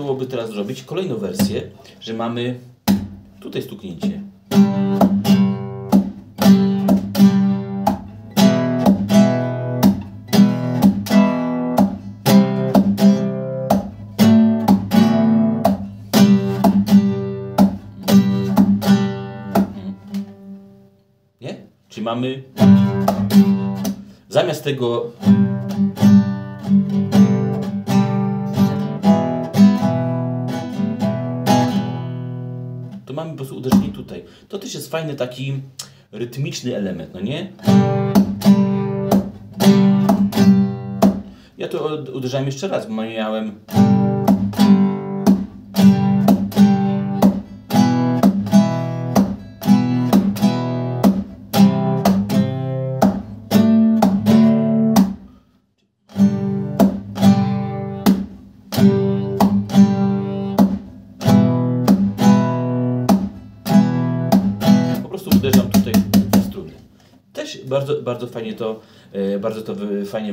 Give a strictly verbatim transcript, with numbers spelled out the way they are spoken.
Byłoby teraz zrobić kolejną wersję, że mamy tutaj stuknięcie. Nie? Czyli mamy zamiast tego mamy po prostu uderzenie tutaj. To też jest fajny taki rytmiczny element, no nie? Ja to uderzałem jeszcze raz, bo miałem... Uderzam tutaj w strunę. Też bardzo, bardzo fajnie to, bardzo to fajnie